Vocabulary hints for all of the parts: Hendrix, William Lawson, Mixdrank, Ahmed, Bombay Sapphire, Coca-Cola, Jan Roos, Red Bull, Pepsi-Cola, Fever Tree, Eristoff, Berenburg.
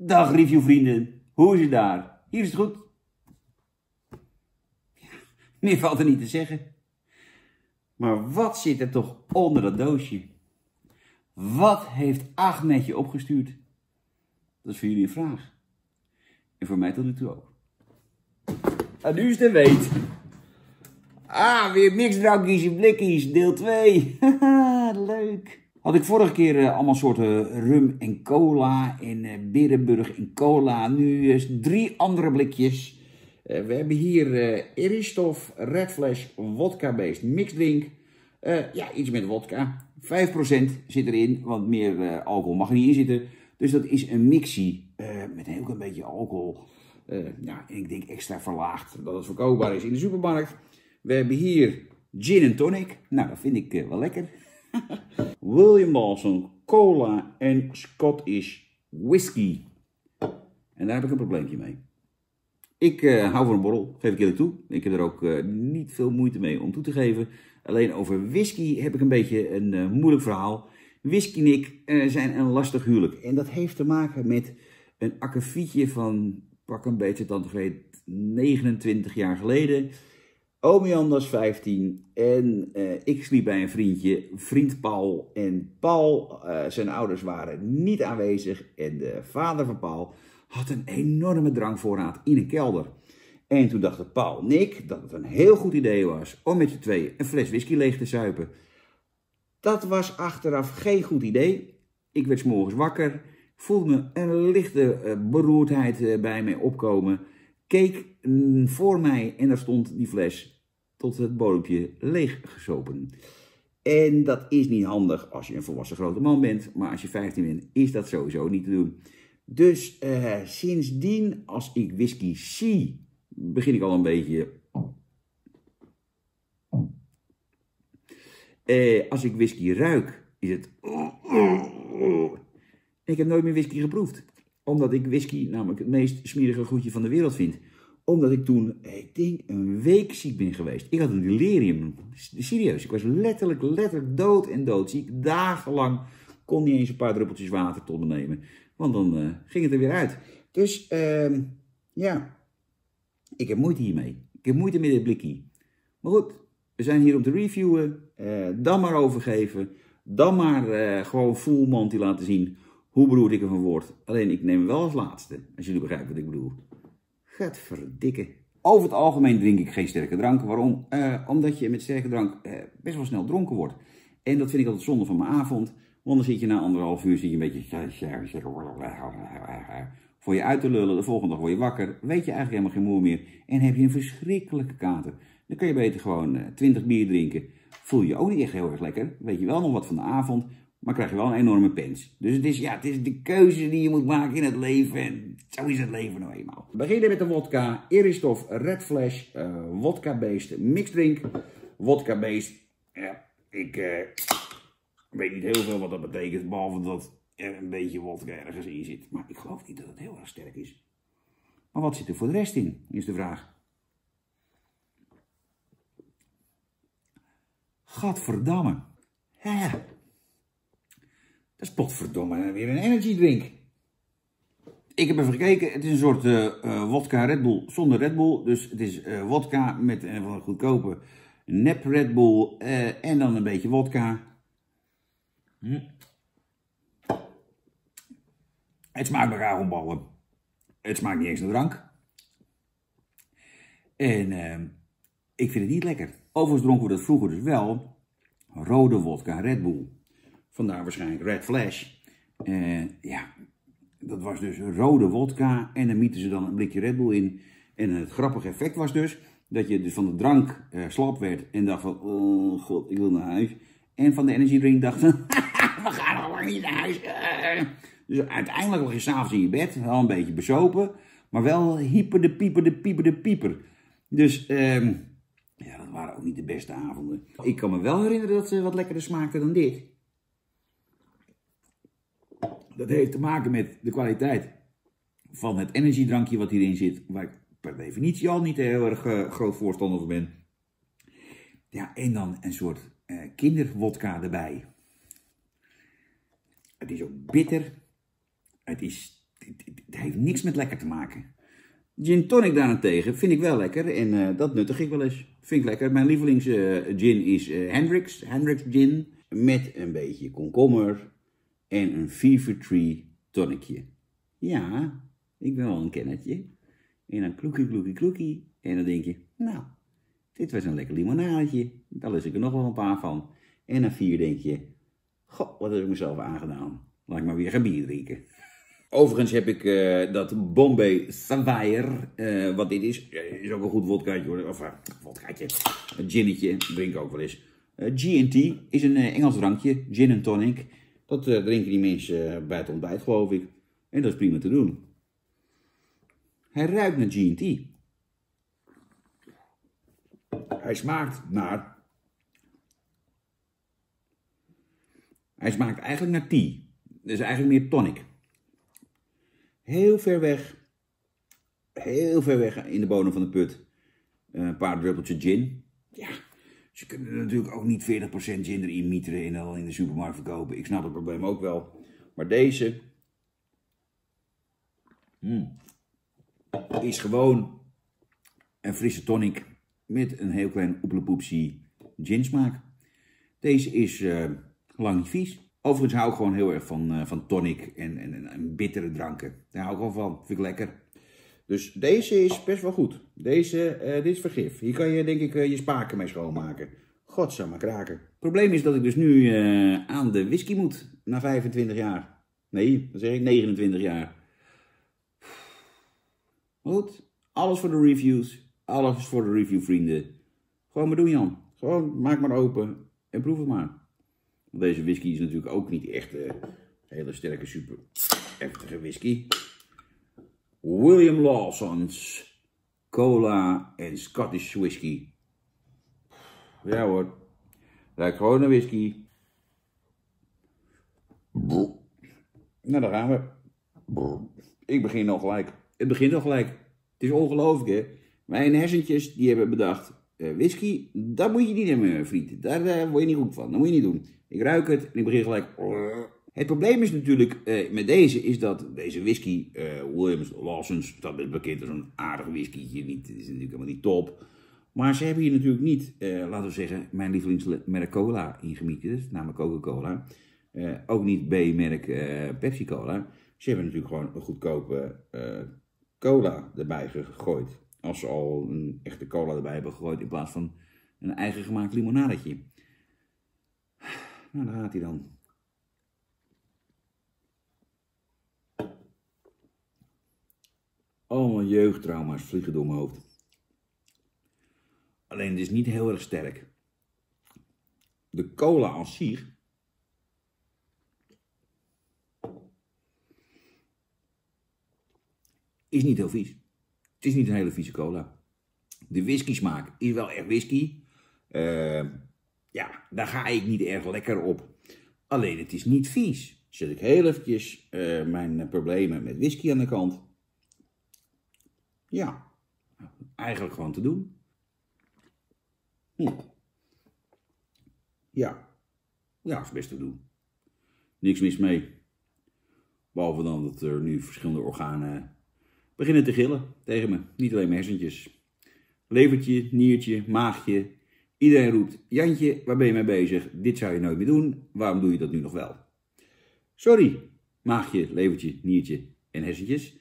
Dag reviewvrienden, hoe is het daar? Hier is het goed. Meer valt er niet te zeggen. Maar wat zit er toch onder dat doosje? Wat heeft Ahmed je opgestuurd? Dat is voor jullie een vraag. En voor mij tot nu toe ook. En nu is het weet. Ah, weer mixdrankjes en blikkies, deel 2. Haha, leuk. Had ik vorige keer allemaal soorten rum en cola en Berenburg en cola. Nu is 3 andere blikjes. We hebben hier Eristoff, Red Flash, wodka-based mixdrink. Ja, iets met wodka. 5% zit erin, want meer alcohol mag er niet in zitten. Dus dat is een mixie met een heel klein beetje alcohol. Ja, en ik denk extra verlaagd dat het verkoopbaar is in de supermarkt. We hebben hier gin en tonic. Nou, dat vind ik wel lekker. William Lawson, cola en Scottish whisky. En daar heb ik een probleempje mee. Ik hou van een borrel, geef ik eerlijk toe. Ik heb er ook niet veel moeite mee om toe te geven. Alleen over whisky heb ik een beetje een moeilijk verhaal. Whisky en ik zijn een lastig huwelijk. En dat heeft te maken met een akkefietje van pak een beetje tandgreet 29 jaar geleden. Oom was 15 en ik sliep bij een vriendje, vriend Paul. En Paul, zijn ouders waren niet aanwezig en de vader van Paul had een enorme drankvoorraad in een kelder. En toen dachten Paul en ik dat het een heel goed idee was om met je twee een fles whisky leeg te zuipen. Dat was achteraf geen goed idee. Ik werd 's morgens wakker, voelde me een lichte beroerdheid bij mij opkomen. Keek voor mij en daar stond die fles tot het bodempje leeggesopen. En dat is niet handig als je een volwassen grote man bent, maar als je 15 bent is dat sowieso niet te doen. Dus sindsdien als ik whisky zie, begin ik al een beetje... als ik whisky ruik, is het... Ik heb nooit meer whisky geproefd. Omdat ik whisky namelijk het meest smerige goedje van de wereld vind. Omdat ik toen, ik denk, een week ziek ben geweest. Ik had een delirium. Serieus, ik was letterlijk dood en doodziek. Dagenlang kon niet eens een paar druppeltjes water tot me nemen. Want dan ging het er weer uit. Dus, ja. Ik heb moeite hiermee. Ik heb moeite met dit blikje. Maar goed, we zijn hier om te reviewen. Dan maar overgeven. Dan maar gewoon full Monty laten zien. Hoe beroerd ik ervan word. Alleen ik neem hem wel als laatste. Als jullie begrijpen wat ik bedoel. Gadverdikke. Over het algemeen drink ik geen sterke drank. Waarom? Omdat je met sterke drank best wel snel dronken wordt. En dat vind ik altijd zonde van mijn avond. Want dan zit je na 1,5 uur een beetje... voor je uit te lullen. De volgende dag word je wakker. Weet je eigenlijk helemaal geen moer meer. En heb je een verschrikkelijke kater. Dan kun je beter gewoon 20 bier drinken. Voel je ook niet echt heel erg lekker. Weet je wel nog wat van de avond. Maar krijg je wel een enorme pens. Dus het is, ja, het is de keuze die je moet maken in het leven. En zo is het leven nou eenmaal. We beginnen met de wodka. Eristoff Red Flash. Wodka-based mixdrink. Wodka-based. Ja, ik weet niet heel veel wat dat betekent. Behalve dat er een beetje wodka ergens in zit. Maar ik geloof niet dat het heel erg sterk is. Maar wat zit er voor de rest in? Is de vraag. Gadverdamme. Ja. Dat is potverdomme weer een energy drink. Ik heb even gekeken. Het is een soort wodka Red Bull zonder Red Bull. Dus het is wodka met een goedkope nep Red Bull. En dan een beetje wodka. Het smaakt naar hagelballen. Het smaakt niet eens naar drank. En ik vind het niet lekker. Overigens dronken we dat vroeger dus wel. Rode wodka Red Bull. Vandaar waarschijnlijk Red Flash. Ja, dat was dus rode wodka en dan mieten ze dan een blikje Red Bull in. En het grappige effect was dus dat je dus van de drank slap werd en dacht van, oh god, ik wil naar huis. En van de energy drink dacht van, we gaan al lang niet naar huis. Dus uiteindelijk lag je s'avonds in je bed, wel een beetje bezopen, maar wel hyper de pieper de pieper de pieper. Dus ja, dat waren ook niet de beste avonden. Ik kan me wel herinneren dat ze wat lekkerder smaakten dan dit. Dat heeft te maken met de kwaliteit van het energiedrankje wat hierin zit. Waar ik per definitie al niet heel erg groot voorstander van ben. Ja, en dan een soort kinderwodka erbij. Het is ook bitter. Het is... niks met lekker te maken. Gin tonic daarentegen vind ik wel lekker en dat nuttig ik wel eens. Vind ik lekker. Mijn lievelingsgin is Hendrix. Hendrix gin met een beetje komkommer en een Fever Tree tonicje. Ja, ik ben wel een kennertje. En dan kloekie. En dan denk je, nou, dit was een lekker limonadetje. Daar lust ik er nog wel een paar van. En na 4 denk je, goh, wat heb ik mezelf aangedaan. Laat ik maar weer gaan bier drinken. Overigens heb ik dat Bombay Sapphire, wat dit is ook een goed wodkaatje hoor. Of wodkaatje, een ginnetje, drink ik ook wel eens. G&T is een Engels drankje, gin en tonic. Dat drinken die mensen bij het ontbijt geloof ik. En dat is prima te doen. Hij ruikt naar G&T. Hij smaakt naar... Hij smaakt eigenlijk naar tea. Dus eigenlijk meer tonic. Heel ver weg in de bodem van de put. Een paar druppeltjes gin. Ja, ze kunnen er natuurlijk ook niet 40% gin erin mieteren en al in de supermarkt verkopen. Ik snap het probleem ook wel. Maar deze... is gewoon een frisse tonic met een heel klein oeplepoepsie gin smaak. Deze is lang niet vies. Overigens hou ik gewoon heel erg van tonic en bittere dranken. Daar hou ik gewoon van. Vind ik lekker. Dus deze is best wel goed. Deze, dit is vergif. Hier kan je denk ik je spaken mee schoonmaken. Godsamme kraken. Het probleem is dat ik dus nu aan de whisky moet. Na 25 jaar. Nee, dan zeg ik 29 jaar. Goed. Alles voor de reviews. Alles voor de reviewvrienden. Gewoon maar doen Jan. Gewoon maak maar open en proef het maar. Want deze whisky is natuurlijk ook niet echt een hele sterke, super heftige whisky. William Lawson's cola en Scottish whisky. Ja hoor, ruikt gewoon een whisky. Nou, daar gaan we. Ik begin al gelijk. Het begint al gelijk. Het is ongelooflijk hè. Mijn hersentjes die hebben bedacht, whisky, dat moet je niet nemen vriend. Daar word je niet goed van, dat moet je niet doen. Ik ruik het en ik begin gelijk. Het probleem is natuurlijk met deze, is dat deze whisky, Williams Lawson's, dat is bekend als een aardig whisky. Niet, is natuurlijk helemaal niet top. Maar ze hebben hier natuurlijk niet, laten we zeggen, mijn lievelingsmerk cola ingemieterd, namelijk Coca-Cola. Ook niet B-merk Pepsi-Cola. Ze hebben natuurlijk gewoon een goedkope cola erbij gegooid. Als ze al een echte cola erbij hebben gegooid in plaats van een eigen gemaakt limonadetje. Nou, daar gaat hij dan. Allemaal jeugdtrauma's vliegen door mijn hoofd. Alleen het is niet heel erg sterk. De cola als zich. Is niet heel vies. Het is niet een hele vieze cola. De whisky smaak is wel echt whisky. Ja, daar ga ik niet erg lekker op. Alleen het is niet vies. Zet ik heel eventjes mijn problemen met whisky aan de kant. Ja, eigenlijk gewoon te doen. Ja, is best te doen. Niks mis mee. Behalve dan dat er nu verschillende organen beginnen te gillen tegen me. Niet alleen mijn hersentjes. Levertje, niertje, maagje. Iedereen roept, Jantje, waar ben je mee bezig? Dit zou je nooit meer doen. Waarom doe je dat nu nog wel? Sorry, maagje, levertje, niertje en hersentjes.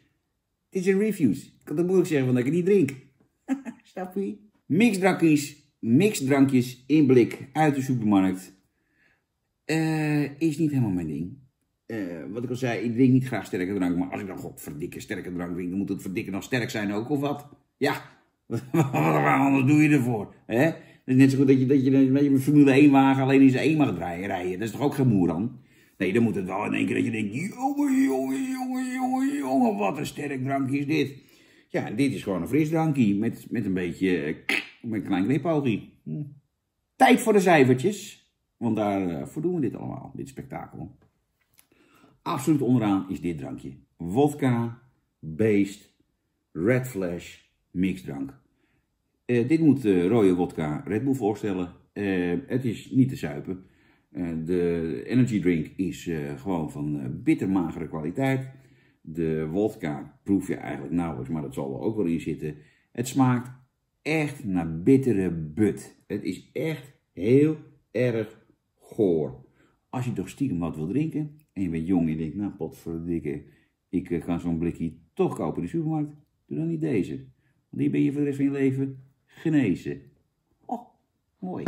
Dit zijn reviews. Ik kan het moeilijk zeggen, want ik het niet drink. Snap je? Mixdrankjes in blik uit de supermarkt. Is niet helemaal mijn ding. Wat ik al zei, ik drink niet graag sterke drank. Maar als ik dan godverdikke sterke drank drink, dan moet het verdikke nog sterk zijn ook, of wat? Ja, waarom anders doe je ervoor? Hè? Het is net zo goed dat je een Formule 1 wagen alleen in zijn 1 mag rijden. Dat is toch ook geen moer aan? Nee, dan moet het wel in één keer dat je denkt, jongen, wat een sterk drankje is dit. Ja, dit is gewoon een fris drankje met een beetje, met een klein knipoogje. Tijd voor de cijfertjes, want daarvoor doen we dit allemaal, dit spektakel. Absoluut onderaan is dit drankje. Wodka, Beest, Red Flash, Mixdrank. Dit moet rode wodka Red Bull voorstellen. Het is niet te zuipen. De energy drink is gewoon van bittermagere kwaliteit. De wodka proef je eigenlijk nauwelijks, maar dat zal er ook wel in zitten. Het smaakt echt naar bittere but. Het is echt heel erg goor. Als je toch stiekem wat wil drinken en je bent jong en je denkt, nou potverdikke, ik kan zo'n blikje toch kopen in de supermarkt. Doe dan niet deze. Want die ben je voor de rest van je leven genezen. Oh, mooi.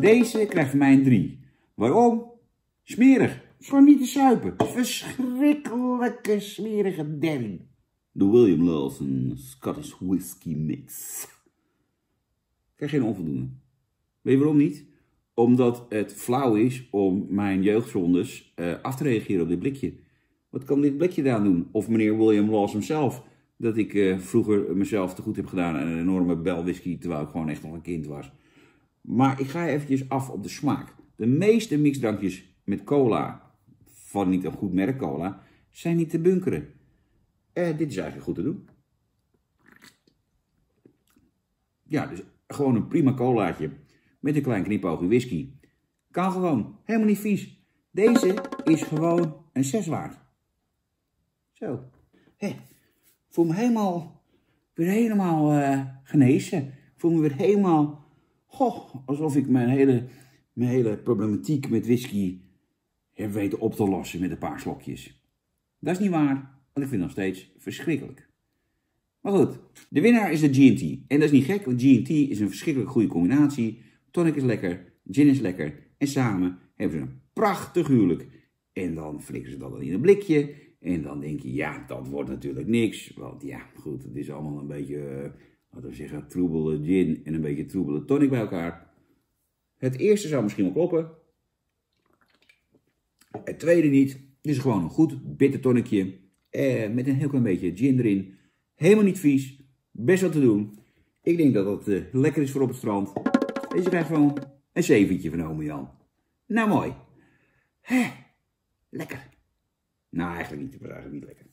Deze krijgt van mij een 3. Waarom? Smerig. Voor niet te suipen. Verschrikkelijke smerige ding. De William Lawson Scottish Whisky Mix. Krijg geen onvoldoende. Weet je waarom niet? Omdat het flauw is om mijn jeugdzondes af te reageren op dit blikje. Wat kan dit blikje daar doen? Of meneer William Lawson zelf. Dat ik vroeger mezelf te goed heb gedaan aan een enorme bel whisky. Terwijl ik gewoon echt nog een kind was. Maar ik ga eventjes af op de smaak. De meeste mixdrankjes met cola, van niet een goed merk cola, zijn niet te bunkeren. Dit is eigenlijk goed te doen. Ja, dus gewoon een prima colaatje met een klein knipoogje whisky. Kan gewoon, helemaal niet vies. Deze is gewoon een 6 waard. Zo. Voel me helemaal genezen. Voel me weer helemaal, alsof ik mijn hele problematiek met whisky heb weten op te lossen met een paar slokjes. Dat is niet waar, want ik vind het nog steeds verschrikkelijk. Maar goed, de winnaar is de G&T. En dat is niet gek, want G&T is een verschrikkelijk goede combinatie. Tonic is lekker, gin is lekker. En samen hebben ze een prachtig huwelijk. En dan flikken ze dat dan in een blikje. En dan denk je, ja, dat wordt natuurlijk niks. Want ja, goed, het is allemaal een beetje, laten we zeggen, troebele gin en een beetje troebele tonic bij elkaar. Het eerste zou misschien wel kloppen. Het tweede niet. Het is gewoon een goed bitter tonnetje. Met een heel klein beetje gin erin. Helemaal niet vies. Best wel te doen. Ik denk dat dat lekker is voor op het strand. Deze krijgt gewoon een 7'tje van ome Jan. Nou mooi. Lekker. Nou, eigenlijk niet lekker.